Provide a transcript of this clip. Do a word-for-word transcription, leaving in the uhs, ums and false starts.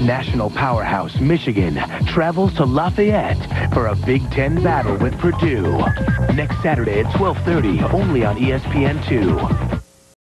National powerhouse Michigan travels to Lafayette for a Big Ten battle with Purdue. Next Saturday at twelve thirty, only on E S P N two.